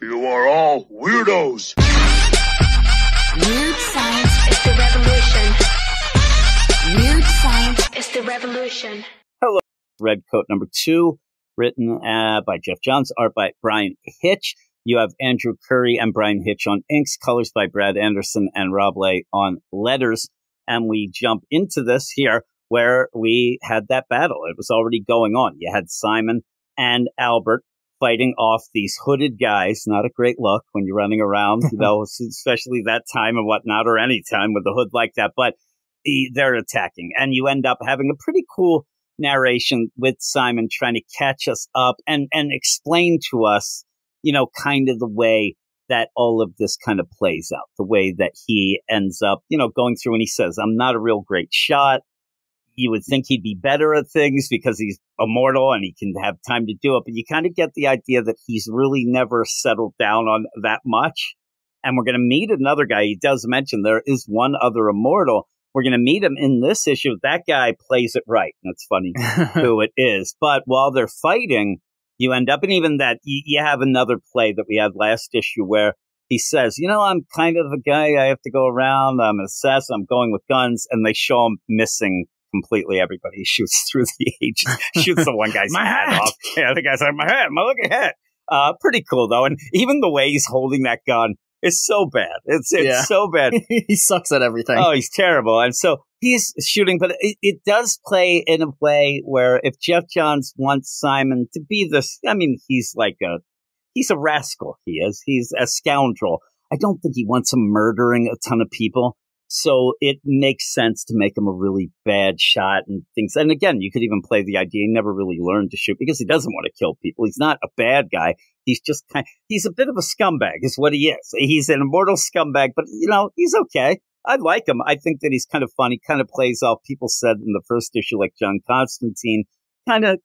You are all weirdos. Weird science is the revolution. Weird science is the revolution. Hello, Red Coat number 2, written by Geoff Johns, art by Brian Hitch. You have Andrew Curry and Brian Hitch on inks, colors by Brad Anderson and Rob Lay on letters. And we jump into this here where we had that battle. It was already going on. You had Simon and Albert fighting off these hooded guys. Not a great look when you're running around, you know, especially that time and whatnot, or any time with a hood like that. But they're attacking. And you end up having a pretty cool narration with Simon trying to catch us up and explain to us, you know, kind of the way that all of this kind of plays out, the way that he ends up, you know, going through and he says, I'm not a real great shot. You would think he'd be better at things because he's immortal and he can have time to do it. But you kind of get the idea that he's really never settled down on that much. And we're going to meet another guy. He does mention there is one other immortal. We're going to meet him in this issue. That guy plays it right. That's funny who it is. But while they're fighting, you end up, and even that, you have another play that we had last issue where he says, you know, I'm kind of a guy. I have to go around. I'm an assassin. I'm going with guns. And they show him missing completely everybody. He shoots through the age, shoots the one guy's head off. Yeah, the guy's like, my hat, my looking hat. Pretty cool, though. And even the way he's holding that gun is so bad. It's so bad. He sucks at everything. Oh, he's terrible. And so he's shooting, but it does play in a way where if Geoff Johns wants Simon to be this, I mean, he's a rascal. He is. He's a scoundrel. I don't think he wants him murdering a ton of people. So it makes sense to make him a really bad shot and things. And again, you could even play the idea he never really learned to shoot because he doesn't want to kill people. He's not a bad guy. He's just he's a bit of a scumbag is what he is. He's an immortal scumbag, but, you know, he's okay. I like him. I think that he's kind of fun. He kind of plays off. People said in the first issue, like John Constantine, kind of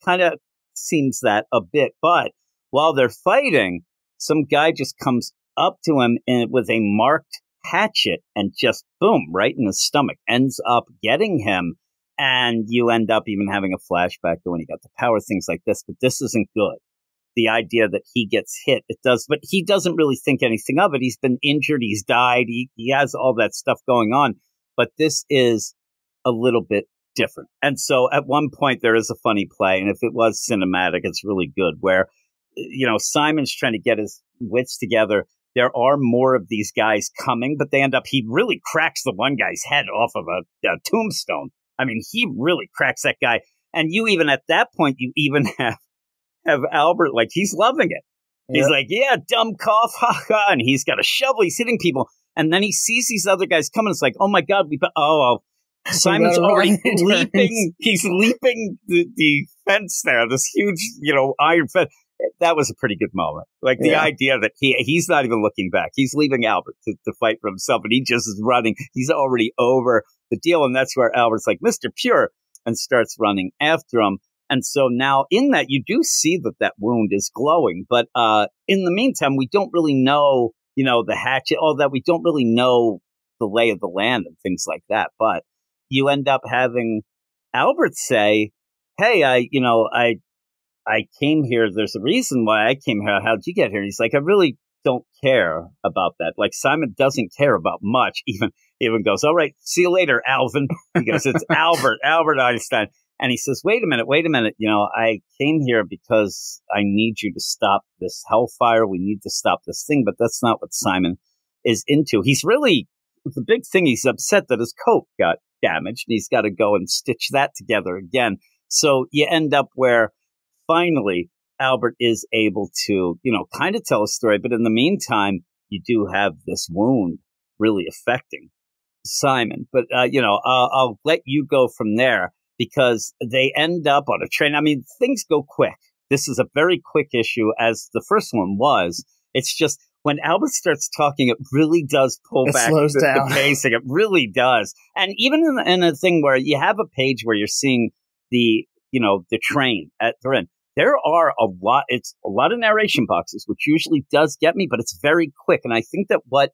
seems that a bit. But while they're fighting, some guy just comes up to him and with a marked hatchet and just boom, right in his stomach, ends up getting him. And you end up even having a flashback to when he got the power, things like this. But this isn't good. The idea that he gets hit, it does, but he doesn't really think anything of it. He's been injured. He's died. He has all that stuff going on, but this is a little bit different. And so at one point there is a funny play. And if it was cinematic, it's really good where, you know, Simon's trying to get his wits together. There are more of these guys coming, but they end up, he really cracks the one guy's head off of a tombstone. I mean, he really cracks that guy. And you even at that point, you even have Albert, like, he's loving it. Yep. He's like, yeah, dumb cough, ha. And he's got a shovel. He's hitting people. And then he sees these other guys coming. It's like, oh, my God. Simon's already leaping. He's leaping the fence there, this huge, you know, iron fence. That was a pretty good moment. Like the idea that he's not even looking back. He's leaving Albert to fight for himself, and he just is running. He's already over the deal. And that's where Albert's like, Mr. Pure, and starts running after him. And so now in that, you do see that wound is glowing. But in the meantime, we don't really know, you know, the hatchet, all that. We don't really know the lay of the land and things like that. But you end up having Albert say, hey, I came here. There's a reason why I came here. How'd you get here? And he's like, I really don't care about that. Like, Simon doesn't care about much. Even goes, all right, see you later, Alvin. He goes, it's Albert Einstein. And he says, wait a minute. You know, I came here because I need you to stop this hellfire. We need to stop this thing. But that's not what Simon is into. He's really, the big thing, he's upset that his coat got damaged. And he's got to go and stitch that together again. So you end up where, finally, Albert is able to, you know, kind of tell a story. But in the meantime, you do have this wound really affecting Simon. But, you know, I'll let you go from there because they end up on a train. I mean, things go quick. This is a very quick issue, as the first one was. It's just when Albert starts talking, it really does pull back the pacing. It really does. And even in a thing where you have a page where you're seeing the train at the end. There are a lot of narration boxes, which usually does get me, but it's very quick. And I think that what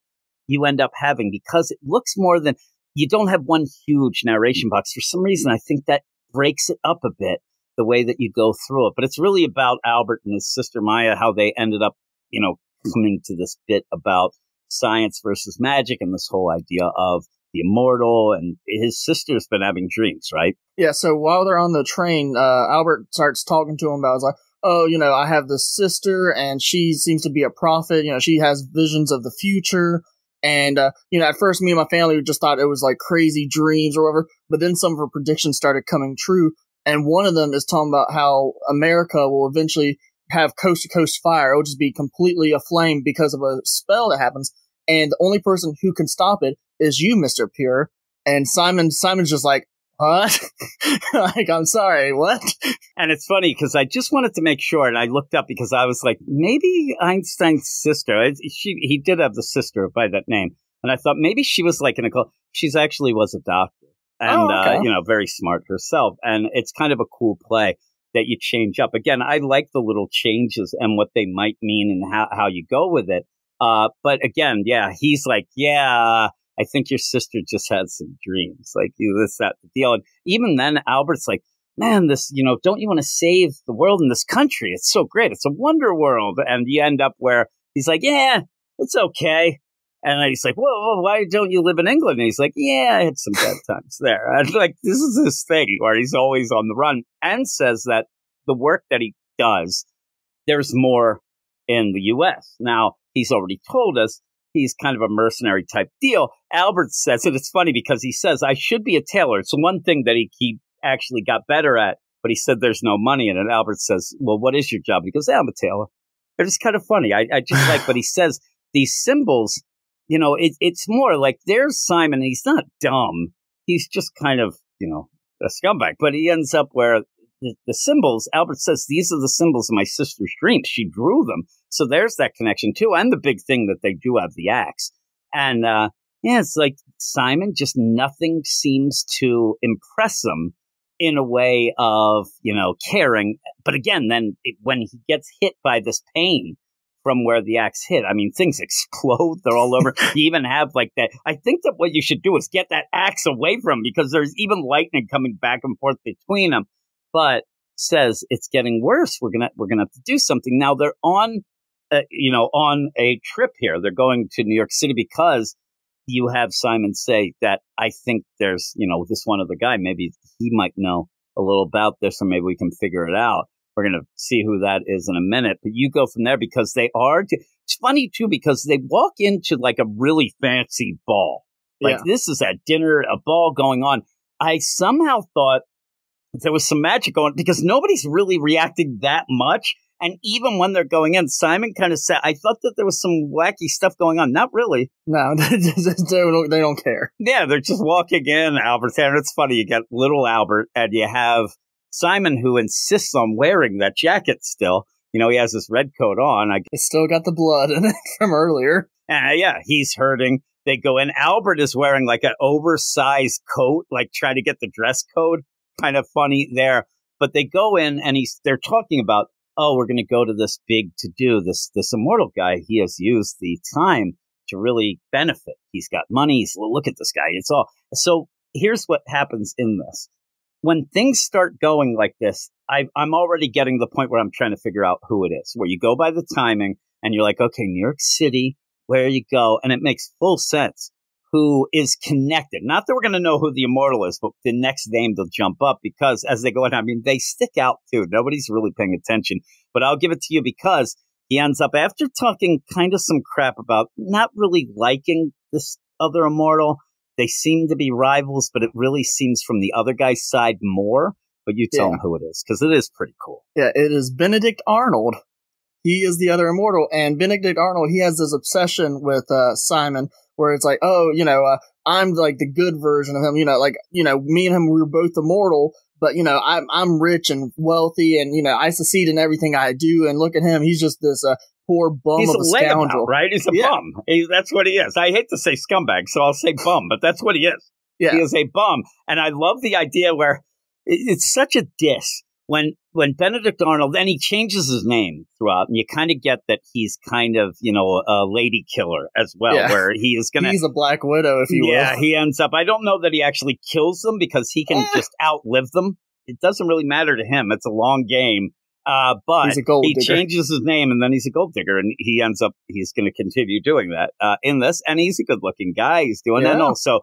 you end up having, because it looks more than, you don't have one huge narration box. For some reason, I think that breaks it up a bit, the way that you go through it. But it's really about Albert and his sister Maya, how they ended up, you know, coming to this bit about science versus magic and this whole idea of the immortal, and his sister's been having dreams, right? Yeah, so while they're on the train, Albert starts talking to him about, it's like, oh, you know, I have this sister, and she seems to be a prophet, you know, she has visions of the future, and, you know, at first me and my family just thought it was, like, crazy dreams or whatever, but then some of her predictions started coming true, and one of them is talking about how America will eventually have coast-to-coast fire. It'll just be completely aflame because of a spell that happens, and the only person who can stop it is you, Mr. Pure. And Simon's just like, what? Like, I'm sorry, what? And it's funny because I just wanted to make sure, and I looked up because I was like, maybe Einstein's sister, he did have the sister by that name. And I thought maybe she was like an occult. She actually was a doctor and, you know, very smart herself. And it's kind of a cool play that you change up. Again, I like the little changes and what they might mean and how you go with it. But again, yeah, he's like, yeah, I think your sister just had some dreams, like, you know, that's that deal. And even then, Albert's like, man, this, you know, don't you want to save the world in this country? It's so great. It's a wonder world. And you end up where he's like, yeah, it's okay. And he's like, whoa, why don't you live in England? And he's like, yeah, I had some bad times there. And like, this is his thing where he's always on the run, and says that the work that he does, there's more in the U.S. Now, he's already told us he's kind of a mercenary type deal. Albert says, and it's funny because he says, I should be a tailor. It's one thing that he actually got better at, but he said there's no money in it. Albert says, well, what is your job? He goes, yeah, I'm a tailor. They're just kind of funny. I just like, but he says these symbols, you know, it's more like there's Simon. And he's not dumb. He's just kind of, you know, a scumbag, but he ends up where the symbols, Albert says, these are the symbols of my sister's dreams. She drew them. So there's that connection, too. And the big thing that they do have, the axe. And, yeah, it's like Simon, just nothing seems to impress him in a way of, you know, caring. But again, then when he gets hit by this pain from where the axe hit, I mean, things explode. They're all over. You even have like that. I think that what you should do is get that axe away from him, because there's even lightning coming back and forth between them. But says it's getting worse. We're gonna have to do something. Now they're on, you know, on a trip here. They're going to New York City because you have Simon say that I think there's, you know, this one other guy. Maybe he might know a little about this, or maybe we can figure it out. We're gonna see who that is in a minute. But you go from there because they are. It's funny too because they walk into like a really fancy ball. Like, yeah, this is at dinner, a ball going on. I somehow thought there was some magic going, because nobody's really reacting that much. And even when they're going in, Simon kind of said, I thought that there was some wacky stuff going on. Not really. No, they don't care. Yeah, they're just walking in, Albert. And it's funny, you got little Albert and you have Simon, who insists on wearing that jacket still. You know, he has this red coat on. It's still got the blood in it from earlier. Yeah, he's hurting. They go in. Albert is wearing like an oversized coat, like trying to get the dress code. Kind of funny there, but they go in and they're talking about, oh, we're going to go to this big to do, this immortal guy. He has used the time to really benefit. He's got money. Look at this guy. It's all. So here's what happens in this. When things start going like this, I'm already getting to the point where I'm trying to figure out who it is, where you go by the timing and you're like, okay, New York City, where you go. And it makes full sense who is connected. Not that we're going to know who the immortal is, but the next name they'll jump up, because as they go in, I mean, they stick out too. Nobody's really paying attention, but I'll give it to you, because he ends up, after talking kind of some crap about not really liking this other immortal, they seem to be rivals, but it really seems from the other guy's side more, but you tell him who it is, because it is pretty cool. Yeah, it is Benedict Arnold. He is the other immortal, and Benedict Arnold, he has this obsession with Simon, where it's like, oh, you know, I'm like the good version of him, you know, like, you know, me and him, we were both immortal, but, you know, I'm rich and wealthy, and, you know, I succeed in everything I do, and look at him, he's just this poor bum of a scoundrel. Right? He's a bum. That's what he is. I hate to say scumbag, so I'll say bum, but that's what he is. Yeah. He is a bum, and I love the idea where it's such a diss. When Benedict Arnold, and he changes his name throughout, and you kind of get that he's kind of, you know, a lady killer as well, where he is going to... He's a Black Widow, if you will. Yeah, he ends up... I don't know that he actually kills them, because he can just outlive them. It doesn't really matter to him. It's a long game, But he digger. Changes his name, and then he's a gold digger, and he ends up, he's going to continue doing that in this. And he's a good looking guy. He's doing that. And also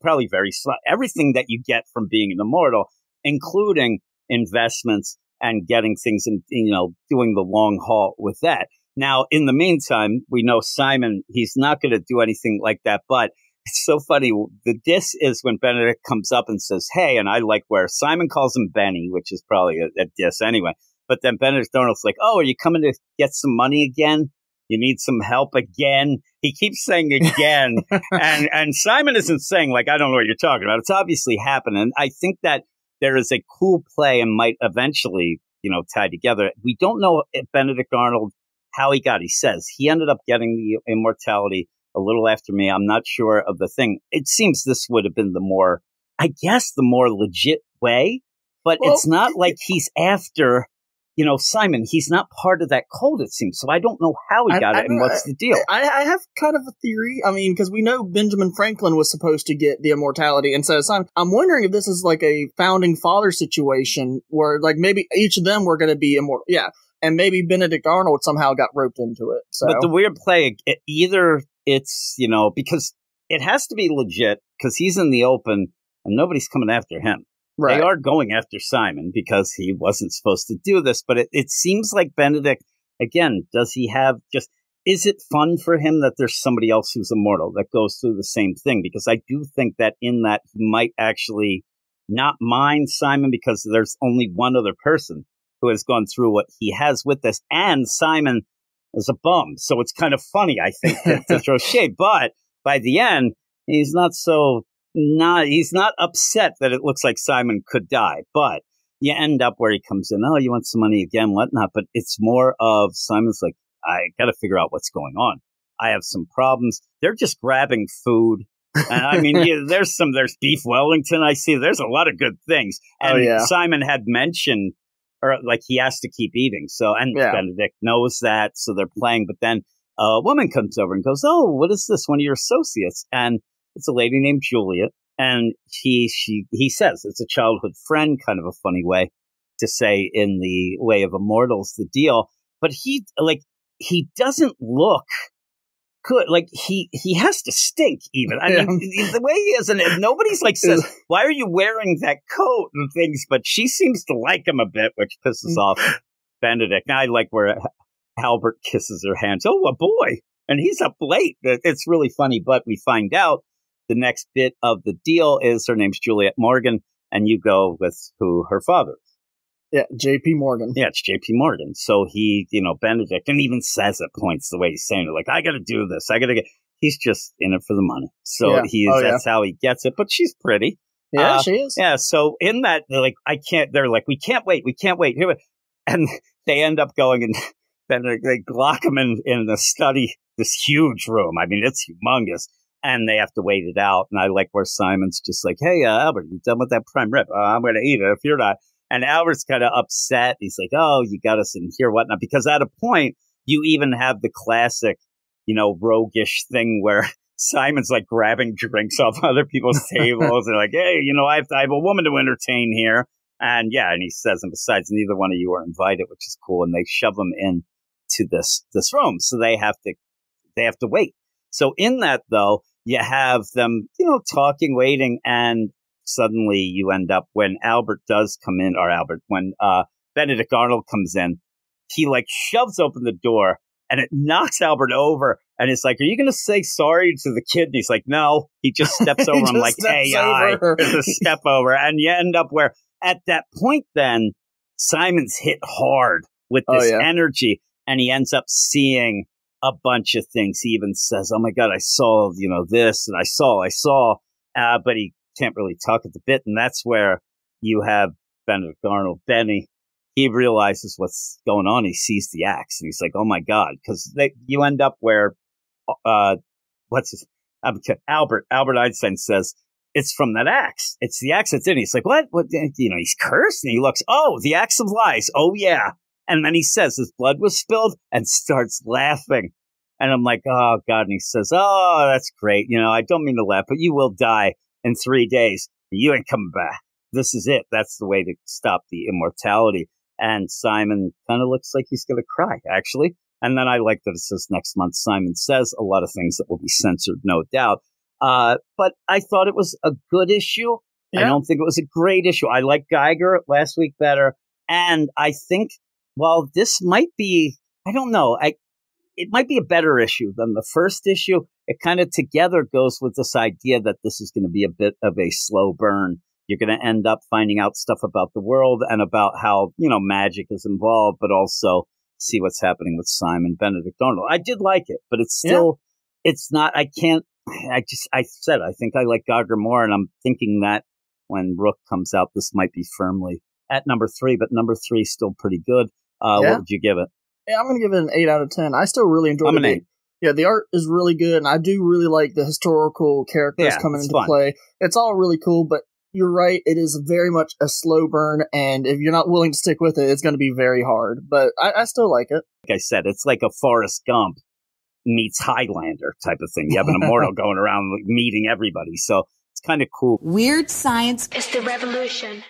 probably very smart. Everything that you get from being an immortal, including investments and getting things and, you know, doing the long haul with that. Now, in the meantime, we know Simon, he's not going to do anything like that. But it's so funny. The diss is when Benedict comes up and says, hey, and I like where Simon calls him Benny, which is probably a diss anyway. But then Benedict Arnold's like, oh, are you coming to get some money again? You need some help again? He keeps saying again. and Simon isn't saying, like, I don't know what you're talking about. It's obviously happening. I think that there is a cool play and might eventually, you know, tie together. We don't know if Benedict Arnold, how he got, he says he ended up getting the immortality a little after me. I'm not sure of the thing. It seems this would have been the more, I guess, the more legit way. But well, it's not like he's after... You know, Simon, he's not part of that cult, it seems. So I don't know how he got it and what's the deal. I have kind of a theory. I mean, because we know Benjamin Franklin was supposed to get the immortality. And so Simon, I'm wondering if this is like a founding father situation where like maybe each of them were going to be immortal. Yeah. And maybe Benedict Arnold somehow got roped into it. So. But the weird play, either it's, you know, because it has to be legit because he's in the open and nobody's coming after him. Right. They are going after Simon because he wasn't supposed to do this. But it seems like Benedict, again, does he have just, is it fun for him that there's somebody else who's immortal that goes through the same thing? Because I do think that in that he might actually not mind Simon because there's only one other person who has gone through what he has with this. And Simon is a bum. So it's kind of funny, I think, to throw shade. But by the end, he's not so... he's not upset that it looks like Simon could die, but you end up where he comes in. Oh, you want some money again, whatnot. But it's more of Simon's like, I got to figure out what's going on. I have some problems. They're just grabbing food. And I mean, yeah, there's beef Wellington. I see there's a lot of good things. And Simon had mentioned, or like he has to keep eating. So, and Benedict knows that. So they're playing. But then a woman comes over and goes, oh, what is this? One of your associates. And it's a lady named Juliet, and he says it's a childhood friend, kind of a funny way to say in the way of immortals, the deal. But he doesn't look good. Like he has to stink even. I mean, the way he is, and nobody's like says, why are you wearing that coat and things? But she seems to like him a bit, which pisses off Benedict. Now I like where Albert kisses her hands. Oh, a boy. And he's up late. It's really funny. But we find out. The next bit of the deal is her name's Juliet Morgan, and you go with who her father is. Yeah, J.P. Morgan. Yeah, it's J.P. Morgan. So he, you know, Benedict, and even says at points the way he's saying it, like, I got to do this. I got to get. He's just in it for the money. So that's how he gets it. But she's pretty. Yeah, she is. Yeah. So in that, they're like, I can't. They're like, we can't wait. And they end up going, and then they lock him in the study, this huge room. I mean, it's humongous. And they have to wait it out. And I like where Simon's just like, hey, Albert, you done with that prime rib? I'm going to eat it if you're not. And Albert's kind of upset. He's like, oh, you got us in here, whatnot. Because at a point, you even have the classic, you know, roguish thing where Simon's like grabbing drinks off other people's tables. They're like, hey, you know, I have a woman to entertain here. And and he says, and besides, neither one of you are invited, which is cool. And they shove him in to this room. So they have to wait. So in that, though, you have them, you know, talking, waiting, and suddenly you end up when Benedict Arnold comes in, he like shoves open the door and it knocks Albert over. And it's like, are you going to say sorry to the kid? And he's like, no, he just steps over. I'm like, hey, it's a step over. And you end up where at that point, then Simon's hit hard with this energy and he ends up seeing a bunch of things. He even says, oh my God, I saw, you know, this and I saw, but he can't really talk at the bit. And that's where you have Benedict Arnold, Benny. He realizes what's going on. He sees the axe and he's like, oh my God. Cause you end up where, Albert Einstein says, it's from that axe. It's the axe that's in. He's like, what, you know, he's cursed and he looks, oh, the axe of lies. Oh yeah. And then he says his blood was spilled and starts laughing. And I'm like, oh, God. And he says, oh, that's great. You know, I don't mean to laugh, but you will die in 3 days. You ain't coming back. This is it. That's the way to stop the immortality. And Simon kind of looks like he's going to cry, actually. And then I like that it says next month, Simon Says, a lot of things that will be censored, no doubt. But I thought it was a good issue. Yeah. I don't think it was a great issue. I like Geiger last week better. And I think, well, this might be, I don't know, it might be a better issue than the first issue. It kind of together goes with this idea that this is going to be a bit of a slow burn. You're going to end up finding out stuff about the world and about how, you know, magic is involved, but also see what's happening with Simon Benedict Arnold. I did like it, but it's still, it's not, I think I like Geiger more, and I'm thinking that when Rook comes out, this might be firmly at number 3, but number 3 is still pretty good. What would you give it? Yeah, I'm going to give it an 8 out of 10. I still really enjoyed it. I'm an 8. Yeah, the art is really good, and I do really like the historical characters coming into play. It's all really cool, but you're right, it is very much a slow burn, and if you're not willing to stick with it, it's going to be very hard. But I still like it. Like I said, it's like a Forrest Gump meets Highlander type of thing. You have an immortal going around meeting everybody, so it's kind of cool. Weird science is the revolution.